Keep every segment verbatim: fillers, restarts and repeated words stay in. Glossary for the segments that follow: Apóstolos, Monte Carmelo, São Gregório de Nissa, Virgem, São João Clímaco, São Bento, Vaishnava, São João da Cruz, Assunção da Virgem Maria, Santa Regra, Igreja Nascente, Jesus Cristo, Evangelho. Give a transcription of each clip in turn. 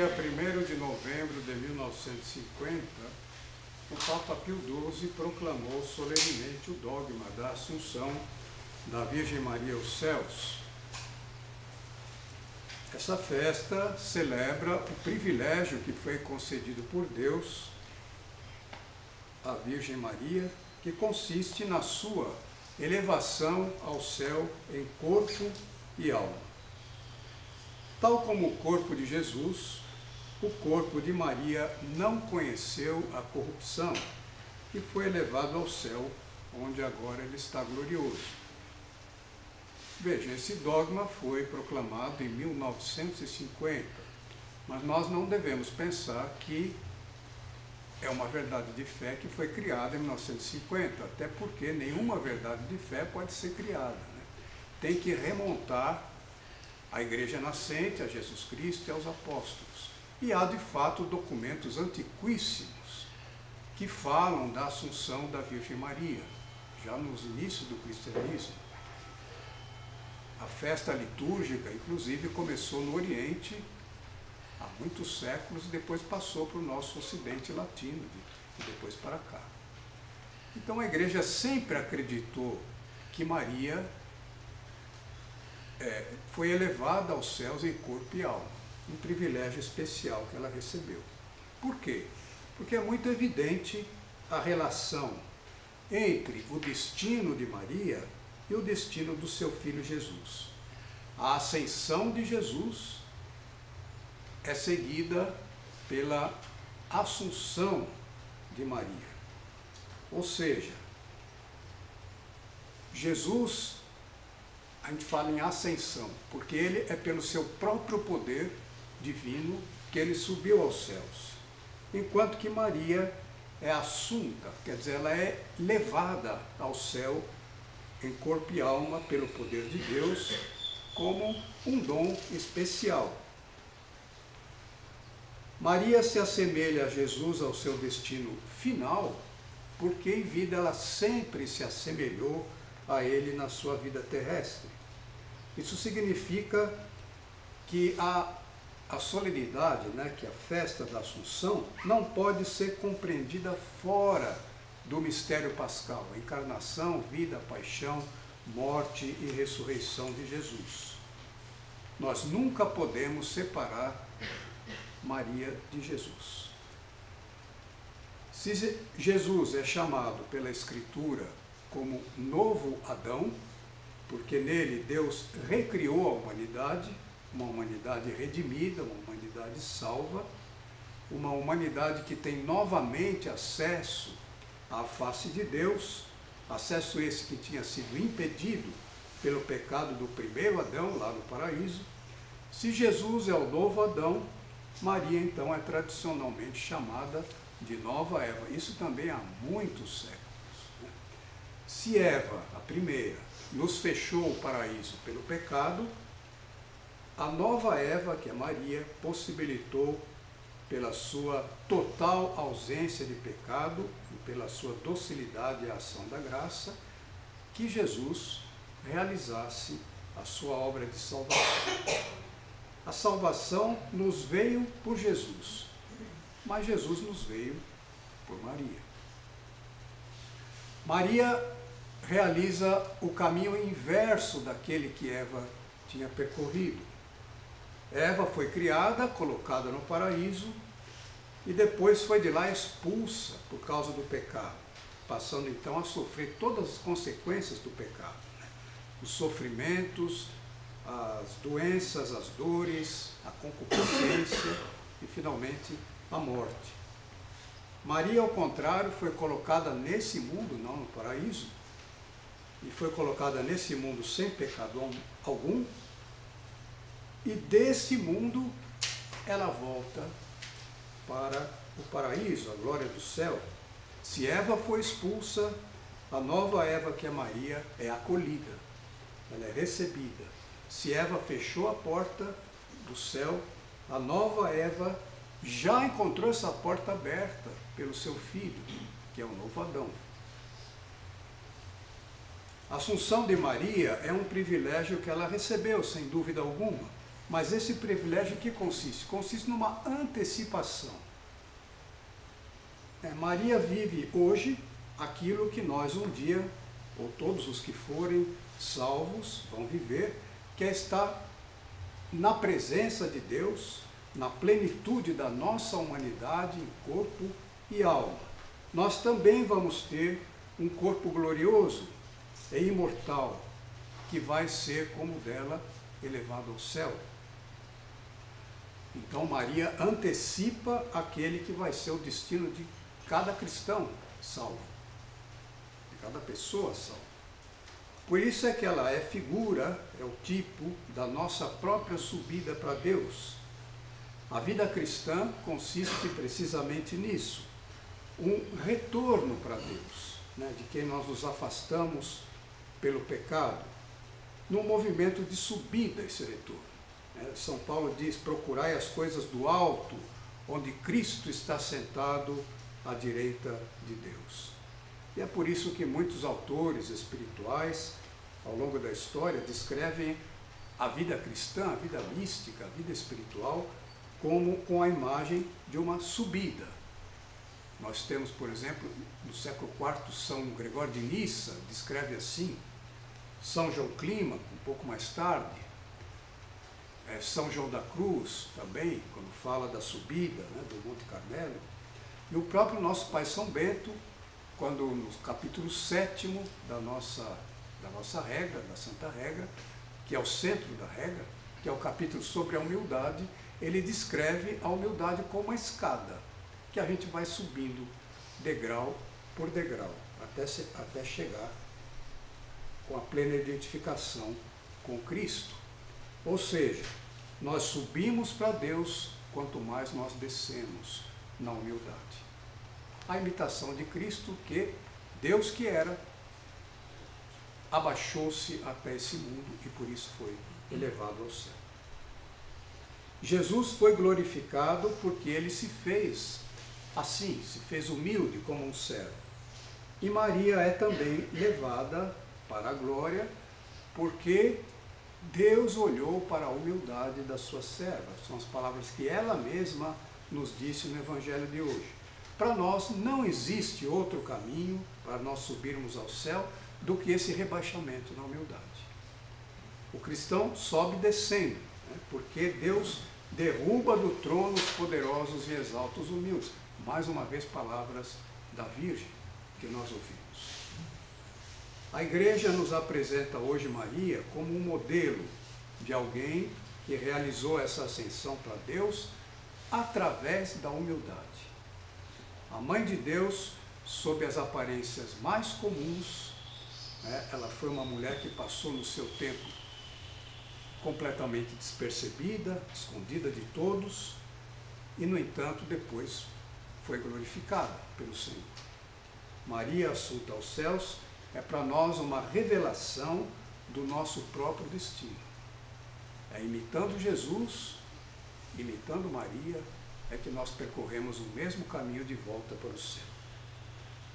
dia primeiro de novembro de mil novecentos e cinquenta, o Papa Pio décimo segundo proclamou solenemente o dogma da Assunção da Virgem Maria aos céus. Essa festa celebra o privilégio que foi concedido por Deus à Virgem Maria, que consiste na sua elevação ao céu em corpo e alma. Tal como o corpo de Jesus, o corpo de Maria não conheceu a corrupção e foi elevado ao céu, onde agora ele está glorioso. Veja, esse dogma foi proclamado em mil novecentos e cinquenta, mas nós não devemos pensar que é uma verdade de fé que foi criada em mil novecentos e cinquenta, até porque nenhuma verdade de fé pode ser criada, né? Tem que remontar a Igreja Nascente, a Jesus Cristo e aos Apóstolos. E há, de fato, documentos antiquíssimos que falam da Assunção da Virgem Maria, já nos inícios do cristianismo. A festa litúrgica, inclusive, começou no Oriente há muitos séculos e depois passou para o nosso Ocidente Latino e depois para cá. Então a Igreja sempre acreditou que Maria É, foi elevada aos céus em corpo e alma, um privilégio especial que ela recebeu. Por quê? Porque é muito evidente a relação entre o destino de Maria e o destino do seu filho Jesus. A ascensão de Jesus é seguida pela assunção de Maria. Ou seja, Jesus... A gente fala em ascensão, porque ele é pelo seu próprio poder divino que ele subiu aos céus. Enquanto que Maria é assunta, quer dizer, ela é levada ao céu em corpo e alma pelo poder de Deus como um dom especial. Maria se assemelha a Jesus ao seu destino final, porque em vida ela sempre se assemelhou a ele na sua vida terrestre. Isso significa que a, a solenidade, né, que a festa da Assunção, não pode ser compreendida fora do mistério pascal, a encarnação, vida, paixão, morte e ressurreição de Jesus. Nós nunca podemos separar Maria de Jesus. Se Jesus é chamado pela Escritura como novo Adão, porque nele Deus recriou a humanidade, uma humanidade redimida, uma humanidade salva, uma humanidade que tem novamente acesso à face de Deus, acesso esse que tinha sido impedido pelo pecado do primeiro Adão, lá no paraíso. Se Jesus é o novo Adão, Maria então é tradicionalmente chamada de nova Eva. Isso também há muitos séculos. Se Eva, a primeira, nos fechou o paraíso pelo pecado, a nova Eva, que é Maria, possibilitou, pela sua total ausência de pecado e pela sua docilidade à ação da graça, que Jesus realizasse a sua obra de salvação. A salvação nos veio por Jesus, mas Jesus nos veio por Maria. Maria realiza o caminho inverso daquele que Eva tinha percorrido. Eva foi criada, colocada no paraíso, e depois foi de lá expulsa por causa do pecado, passando então a sofrer todas as consequências do pecado, né? Os sofrimentos, as doenças, as dores, a concupiscência e finalmente a morte. Maria, ao contrário, foi colocada nesse mundo, não no paraíso, e foi colocada nesse mundo sem pecado algum, e desse mundo ela volta para o paraíso, a glória do céu. Se Eva foi expulsa, a nova Eva, que é Maria, é acolhida, ela é recebida. Se Eva fechou a porta do céu, a nova Eva já encontrou essa porta aberta pelo seu filho, que é o novo Adão. A Assunção de Maria é um privilégio que ela recebeu, sem dúvida alguma, Mas esse privilégio que consiste? Consiste numa antecipação. É, Maria vive hoje aquilo que nós um dia, ou todos os que forem salvos, vão viver, que é estar na presença de Deus, na plenitude da nossa humanidade em corpo e alma. Nós também vamos ter um corpo glorioso e imortal, que vai ser, como dela, elevado ao céu. Então Maria antecipa aquele que vai ser o destino de cada cristão salvo, de cada pessoa salva. Por isso é que ela é figura, é o tipo da nossa própria subida para Deus. A vida cristã consiste precisamente nisso, um retorno para Deus, né, de quem nós nos afastamos pelo pecado, num movimento de subida esse retorno. São Paulo diz, procurai as coisas do alto, onde Cristo está sentado à direita de Deus. E é por isso que muitos autores espirituais, ao longo da história, descrevem a vida cristã, a vida mística, a vida espiritual, como com a imagem de uma subida. Nós temos, por exemplo, no século quarto, São Gregório de Nissa descreve assim, São João Clímaco, um pouco mais tarde, é, São João da Cruz também, quando fala da subida, né, do Monte Carmelo, e o próprio nosso pai São Bento, quando no capítulo sete da nossa, da nossa regra, da Santa Regra, que é o centro da regra, que é o capítulo sobre a humildade, ele descreve a humildade como uma escada, que a gente vai subindo degrau por degrau, até, se, até chegar com a plena identificação com Cristo. Ou seja, nós subimos para Deus quanto mais nós descemos na humildade. A imitação de Cristo, que Deus que era, abaixou-se até esse mundo e por isso foi elevado ao céu. Jesus foi glorificado porque ele se fez assim, se fez humilde como um servo. E Maria é também levada para a glória, porque Deus olhou para a humildade da sua serva. São as palavras que ela mesma nos disse no Evangelho de hoje. Para nós não existe outro caminho para nós subirmos ao céu do que esse rebaixamento na humildade. O cristão sobe descendo, né? Porque Deus derruba do trono os poderosos e exalta os humildes. Mais uma vez, palavras da Virgem que nós ouvimos. A Igreja nos apresenta hoje Maria como um modelo de alguém que realizou essa ascensão para Deus através da humildade. A Mãe de Deus, sob as aparências mais comuns, né, ela foi uma mulher que passou no seu tempo completamente despercebida, escondida de todos, e, no entanto, depois foi glorificada pelo Senhor. Maria, assunta aos céus, é para nós uma revelação do nosso próprio destino. É imitando Jesus, imitando Maria, é que nós percorremos o mesmo caminho de volta para o céu.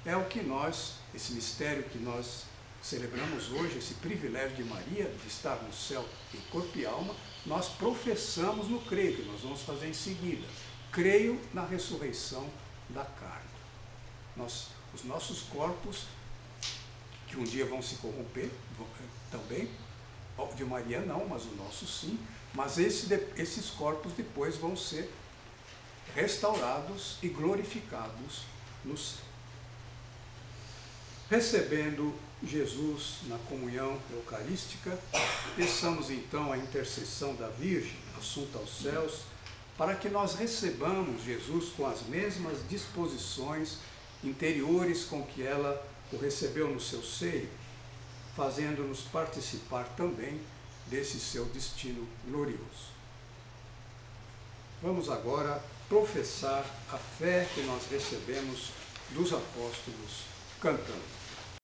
É o que nós, esse mistério que nós celebramos hoje, esse privilégio de Maria, de estar no céu em corpo e alma, nós professamos no creio, que nós vamos fazer em seguida. Creio na ressurreição da carne. Nós, os nossos corpos, que um dia vão se corromper também, de Maria não, mas o nosso sim, mas esse, esses corpos depois vão ser restaurados e glorificados no céu. Recebendo Jesus na comunhão eucarística, peçamos então a intercessão da Virgem, assunta aos céus, para que nós recebamos Jesus com as mesmas disposições interiores com que ela o recebeu no seu seio, fazendo-nos participar também desse seu destino glorioso. Vamos agora professar a fé que nós recebemos dos apóstolos cantando.